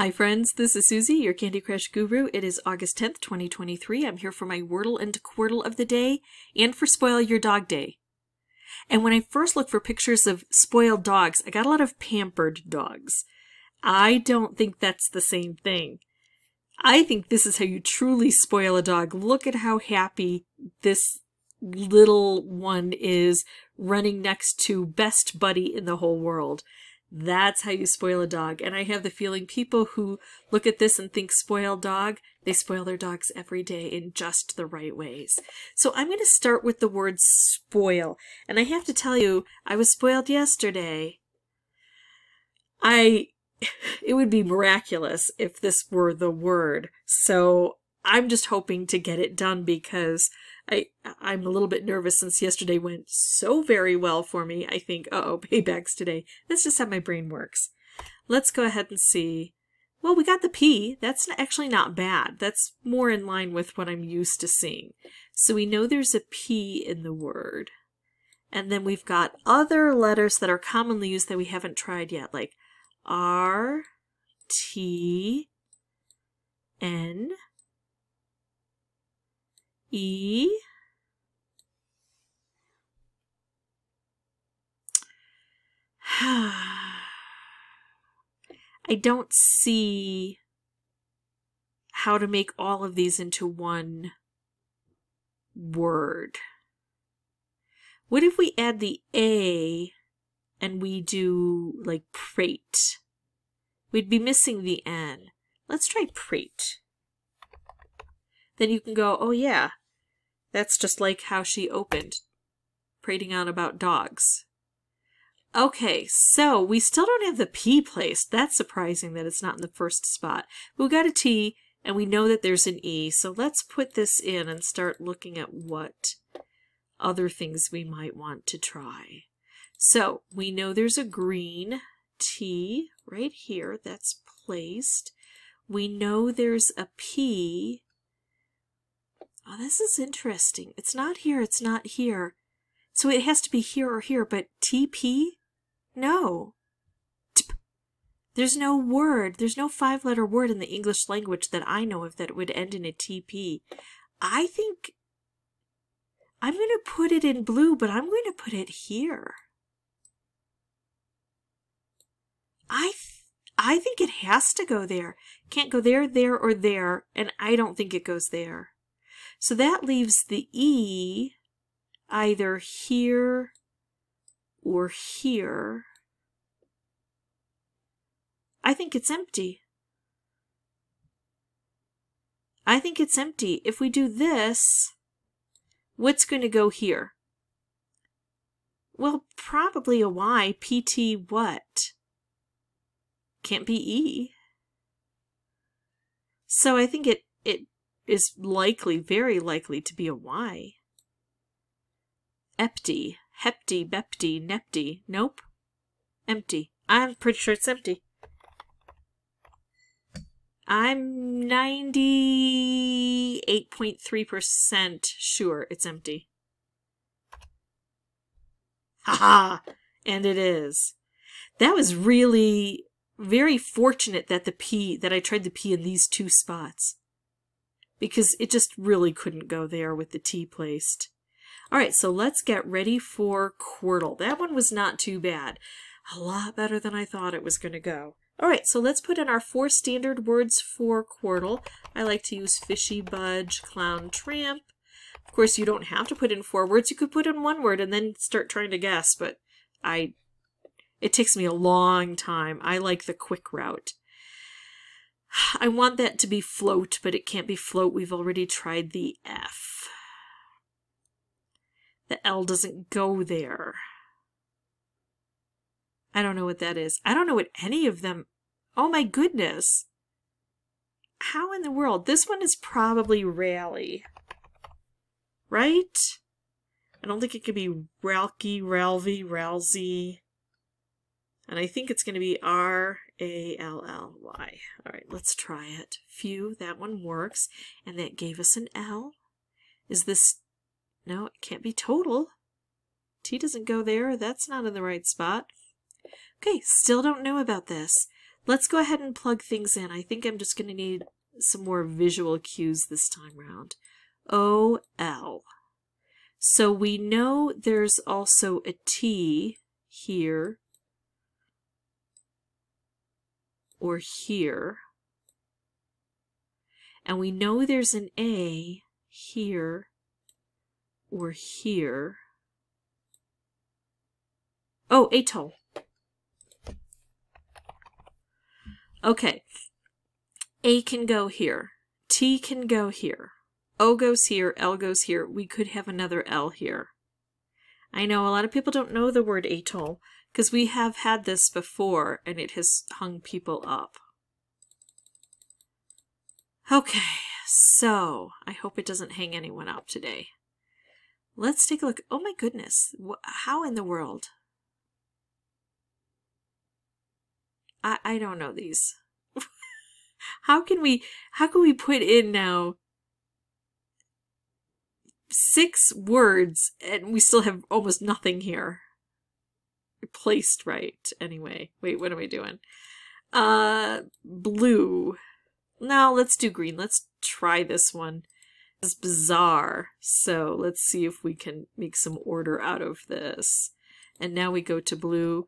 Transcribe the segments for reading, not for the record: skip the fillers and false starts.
Hi friends, this is Susie, your Candy Crush guru. It is August 10th, 2023. I'm here for my Wordle and Quordle of the day and for Spoil Your Dog Day. And when I first looked for pictures of spoiled dogs, I got a lot of pampered dogs. I don't think that's the same thing. I think this is how you truly spoil a dog. Look at how happy this little one is running next to best buddy in the whole world. That's how you spoil a dog. And I have the feeling people who look at this and think spoil dog, they spoil their dogs every day in just the right ways. So I'm going to start with the word spoil. And I have to tell you, I was spoiled yesterday. It would be miraculous if this were the word. So I'm just hoping to get it done because I'm a little bit nervous since yesterday went so very well for me. I think, uh-oh, payback's today. That's just how my brain works. Let's go ahead and see. Well, we got the P. That's actually not bad. That's more in line with what I'm used to seeing. So we know there's a P in the word. And then we've got other letters that are commonly used that we haven't tried yet, like R, T, N, E, I don't see how to make all of these into one word. What if we add the A and we do like prate? We'd be missing the N. Let's try prate. Then you can go, oh yeah, that's just like how she opened, prating on about dogs. Okay, so we still don't have the P placed. That's surprising that it's not in the first spot. We got a T, and we know that there's an E, so let's put this in and start looking at what other things we might want to try. So we know there's a green T right here that's placed. We know there's a P. Oh, this is interesting. It's not here, it's not here. So it has to be here or here, but TP? No. Tip. There's no word. There's no five-letter word in the English language that I know of that would end in a TP. I think I'm going to put it in blue, but I'm going to put it here. I think it has to go there. Can't go there, or there, and I don't think it goes there. So that leaves the E either here or here. I think it's empty. I think it's empty. If we do this, what's going to go here? Well, probably a Y. PT what? Can't be E. So I think it is likely, very likely, to be a Y. Empty, hepty, bepty, nepty. Nope. Empty. I'm pretty sure it's empty. I'm 98.3% sure it's empty. Ha ha! And it is. That was really very fortunate that I tried the P in these two spots, because it just really couldn't go there with the T placed. All right, so let's get ready for Quordle. That one was not too bad. A lot better than I thought it was going to go. All right, so let's put in our four standard words for Quordle. I like to use fishy, budge, clown, tramp. Of course, you don't have to put in four words. You could put in one word and then start trying to guess, but it takes me a long time. I like the quick route. I want that to be float, but it can't be float. We've already tried the F. The L doesn't go there. I don't know what that is. I don't know what any of them... Oh my goodness! How in the world? This one is probably rally. Right? I don't think it could be Ralky, Ralvy, Ralsy. And I think it's going to be R-A-L-L-Y. All right, let's try it. Phew, that one works. And that gave us an L. Is this... No, it can't be total. T doesn't go there. That's not in the right spot. Okay, still don't know about this. Let's go ahead and plug things in. I think I'm just going to need some more visual cues this time around. O-L. So we know there's also a T here or here. And we know there's an A here or here. Oh, atoll. Okay. A can go here. T can go here. O goes here. L goes here. We could have another L here. I know a lot of people don't know the word atoll because we have had this before and it has hung people up. Okay, so I hope it doesn't hang anyone up today. Let's take a look. Oh my goodness. How in the world? I don't know these. How can we put in now 6 words and we still have almost nothing here? Placed right anyway. Wait, what are we doing? Blue. Now let's do green. Let's try this one. It's bizarre. So let's see if we can make some order out of this. And now we go to blue.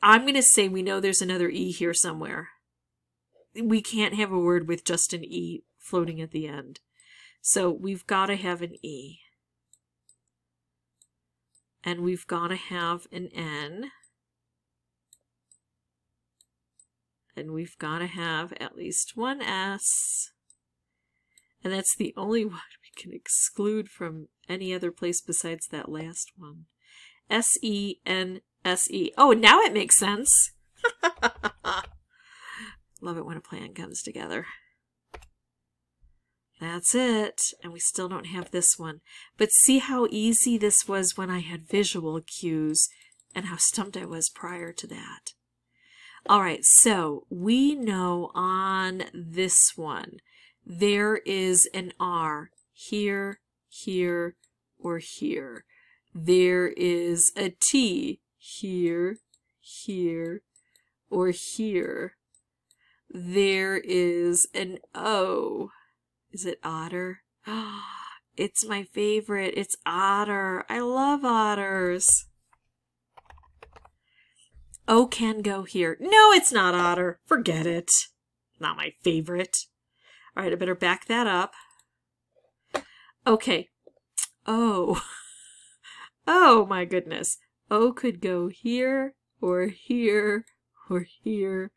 I'm going to say we know there's another E here somewhere. We can't have a word with just an E floating at the end. So we've got to have an E. And we've got to have an N. And we've got to have at least one S. And that's the only one we can exclude from any other place besides that last one. S-E-N-S-E. Oh, now it makes sense. Love it when a plan comes together. That's it. And we still don't have this one. But see how easy this was when I had visual cues and how stumped I was prior to that. All right, so we know on this one, there is an R here, here, or here. There is a T here, here, or here. There is an O. Is it otter? It's my favorite. It's otter. I love otters. O can go here. No, it's not otter. Forget it. Not my favorite. All right, I better back that up. Okay. O. Oh my goodness. O could go here, or here, or here,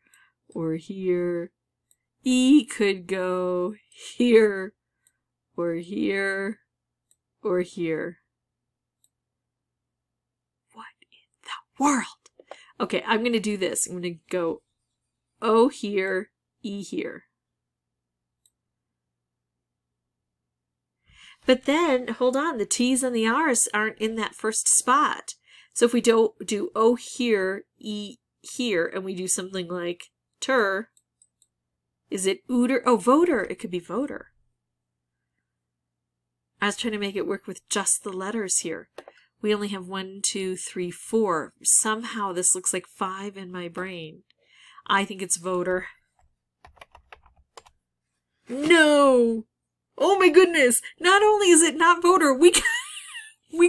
or here. E could go here, or here, or here. What in the world? Okay, I'm going to do this. I'm going to go O here, E here. But then, hold on, the T's and the R's aren't in that first spot. So if we don't do O here, E here, and we do something like ter, is it ooter? Oh, voter. It could be voter. I was trying to make it work with just the letters here. We only have 1, 2, 3, 4. Somehow this looks like 5 in my brain. I think it's voter. No! Oh my goodness, not only is it not voter, we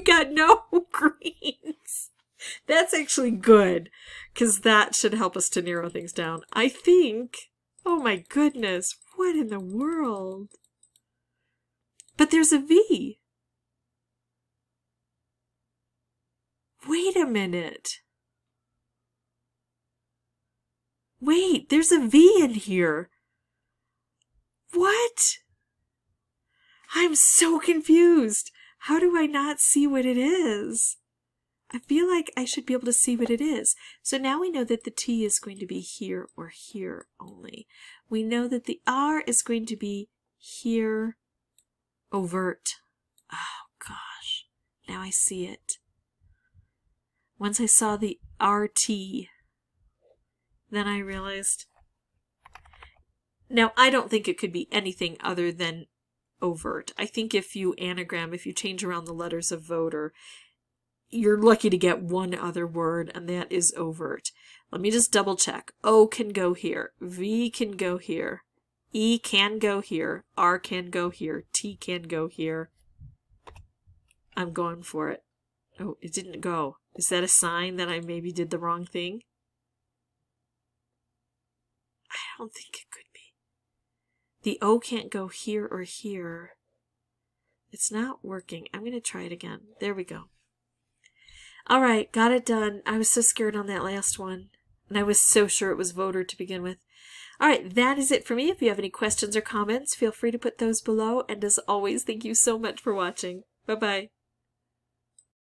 got no greens. That's actually good, because that should help us to narrow things down. I think, oh my goodness, what in the world? But there's a V. Wait a minute. Wait, there's a V in here. What? I'm so confused. How do I not see what it is? I feel like I should be able to see what it is. So now we know that the T is going to be here or here only. We know that the R is going to be here, overt. Oh gosh, now I see it. Once I saw the RT, then I realized. Now I don't think it could be anything other than overt. I think if you change around the letters of voter, you're lucky to get one other word, and that is overt. Let me just double check. O can go here. V can go here. E can go here. R can go here. T can go here. I'm going for it. Oh, it didn't go. Is that a sign that I maybe did the wrong thing? I don't think it could be. The O can't go here or here. It's not working. I'm going to try it again. There we go. All right, got it done. I was so scared on that last one. And I was so sure it was voter to begin with. All right, that is it for me. If you have any questions or comments, feel free to put those below. And as always, thank you so much for watching. Bye-bye.